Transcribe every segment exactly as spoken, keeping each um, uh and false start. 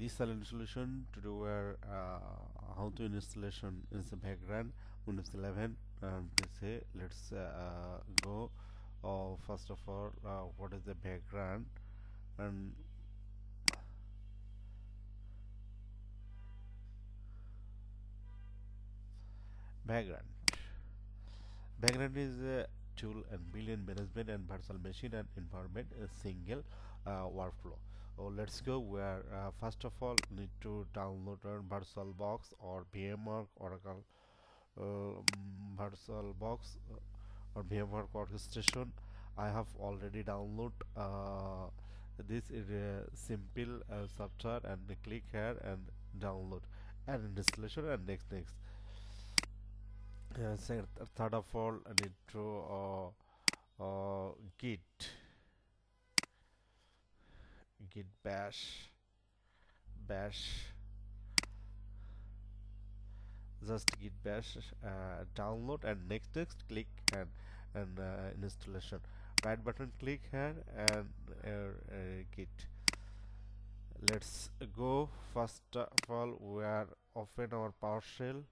This solution to do where uh, how to installation is Vagrant Windows eleven. Um, say let's uh, go. Oh, first of all, uh, what is the Vagrant? And Vagrant. Vagrant is a tool and billion management and virtual machine and environment a single uh, workflow. So let's go where uh, first of all need to download our VirtualBox or VMware Oracle uh, VirtualBox or VMware orchestration. I have already downloaded uh, this is a simple uh, software, and click here and download and installation and next next. Uh, third of all I need to uh, uh, Git. Git bash bash just git bash uh, download and next next click and and uh, installation, right button click here and uh, uh, git. Let's go first of all we are open our PowerShell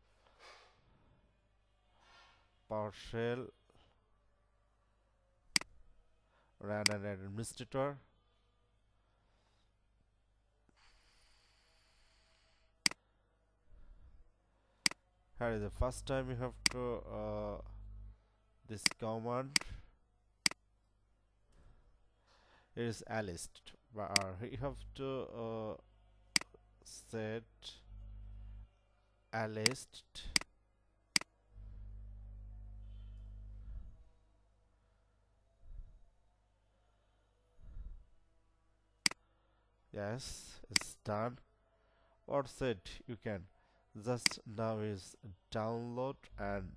PowerShell run an administrator. Here is the first time you have to uh, this command is alice, but you have to uh, set alice yes, it's done, or set you can just now is download and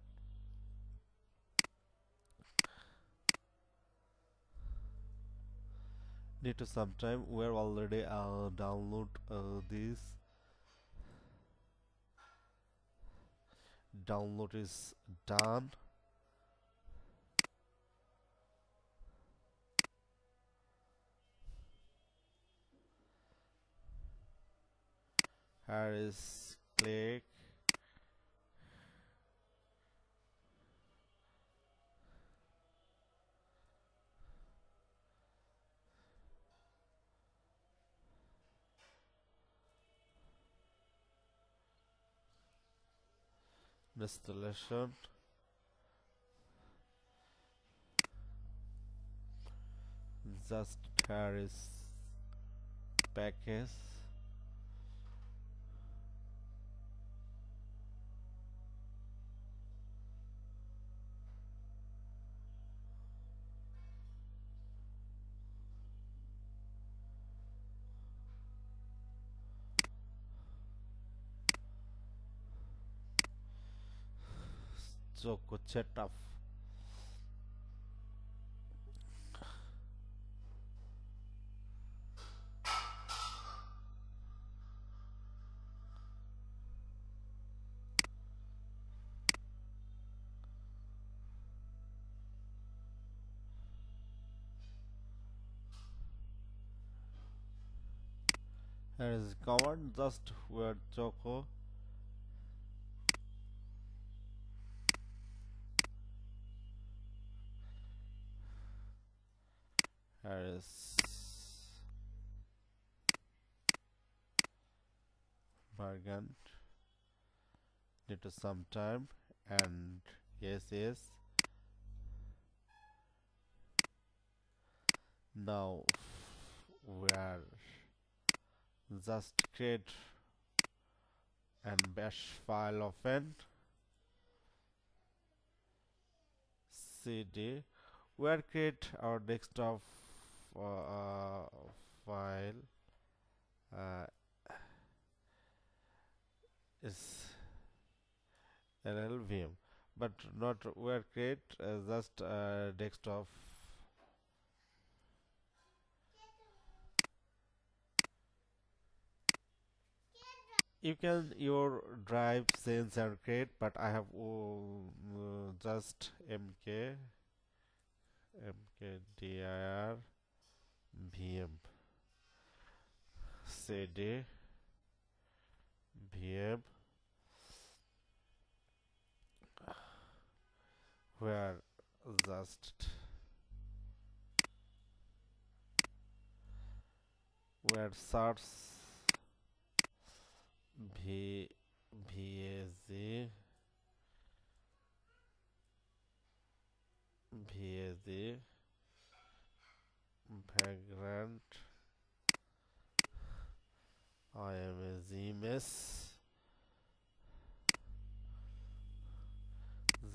need to sometime we're already uh, download uh, this download is done. Here is click installation. Just here is package. So good setup. Here is command just where choco. Is Vagrant need to some time and yes yes now we are just create and bash file open cd. We are create our desktop Uh, file uh, is an L V M, but not where create uh, just uh, desktop you can your drive sense and create, but I have uh, just mk mkdir V M cd V M, where just where search v vaz vaz Vagrant I am a Z M S.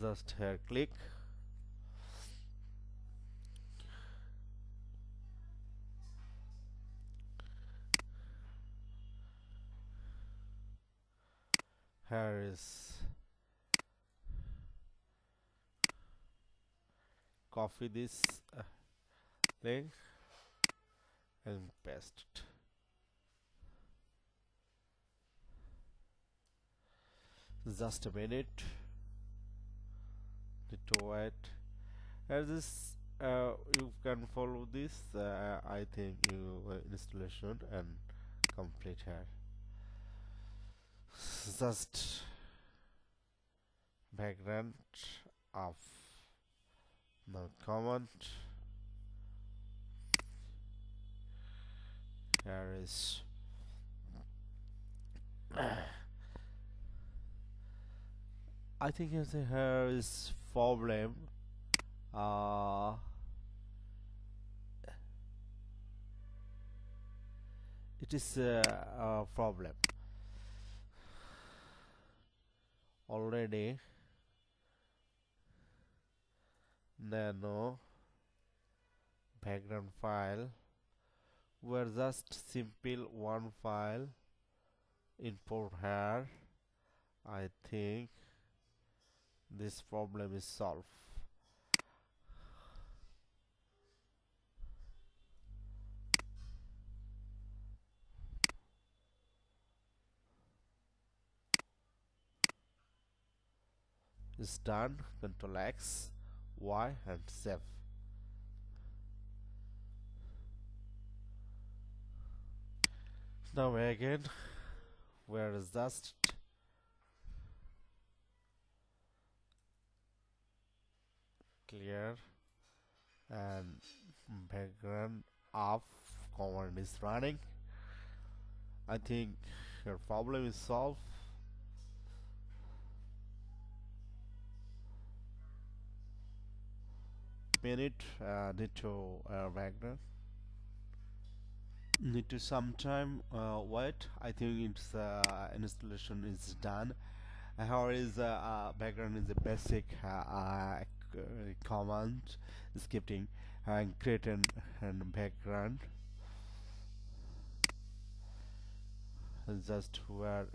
Just here click, here is copy this uh, link and paste it. Just a minute to wait. As this uh, you can follow this uh, I think you uh, installation and complete here. Just Vagrant of the command, here is I think here is problem. Uh, it is a uh, uh, problem already. Nano background file, where just simple one file import here. I think this problem is solved. It's done. Control X, Y and save. Now again, where is just clear and background off command is running. I think your problem is solved. Minute uh, need to uh, Vagrant need to sometime uh, wait. I think it's uh, installation is done. How is uh, uh, Vagrant is a basic uh, uh, command scripting and create an, an background. Just where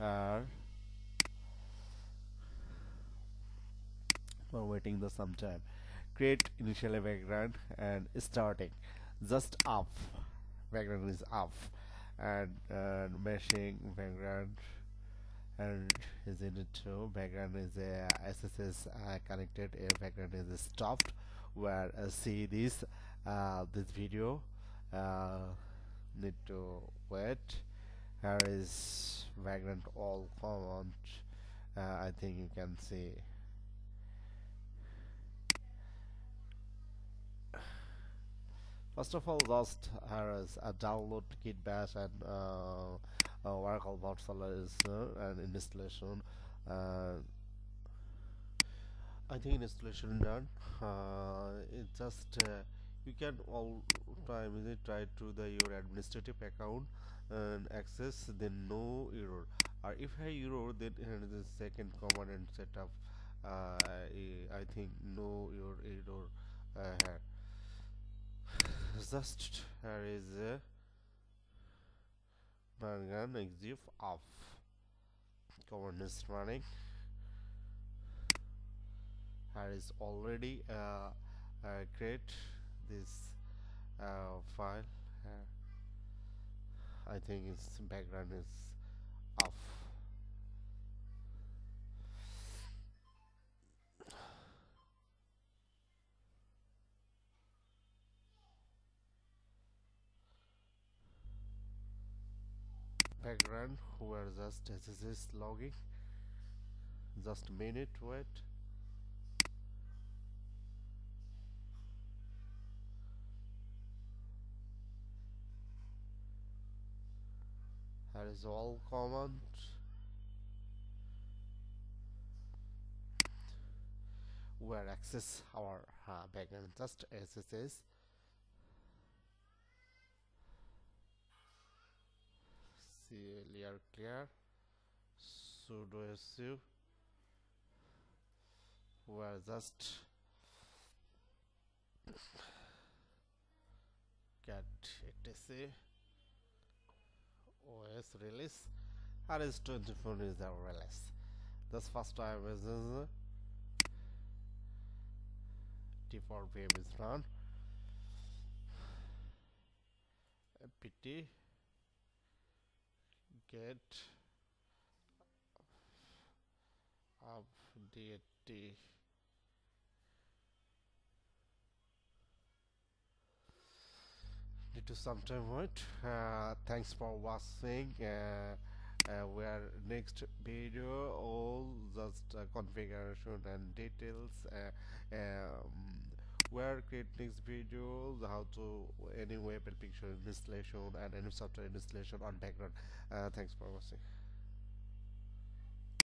are we're waiting the some time. Create initial background and starting just up background is off and uh, meshing background and is in it too. Background is a uh, S S S uh, connected. A background is stopped. Where uh, see this uh, this video uh, need to wait. Here is background all command. Uh, I think you can see. First of all, just here is a download Git Bash and uh, uh, Oracle PowerShell is uh, an installation. Uh, I think installation done. Uh, it just uh, you can all time is it try to the your administrative account and access, then no error. Or if I error, then here is the second command and setup. Uh, I think no your error uh, here. Just here is a Vagrant exif off command is running. Here is already uh, uh, create this uh, file here. I think its background is off. Vagrant who were just S S H logging. Just minute wait. That is all command. We are access our uh, backend just S S H. See layer clear sudo su. We are just get etc O S release. R S twenty-four is our release. This first time is uh, default V M is run. apt get update need to sometime wait. Uh, thanks for watching. Uh, uh, we are next video all just uh, configuration and details. Uh, um, Where create next video how to any web application installation and any software installation on background. Uh, thanks for watching.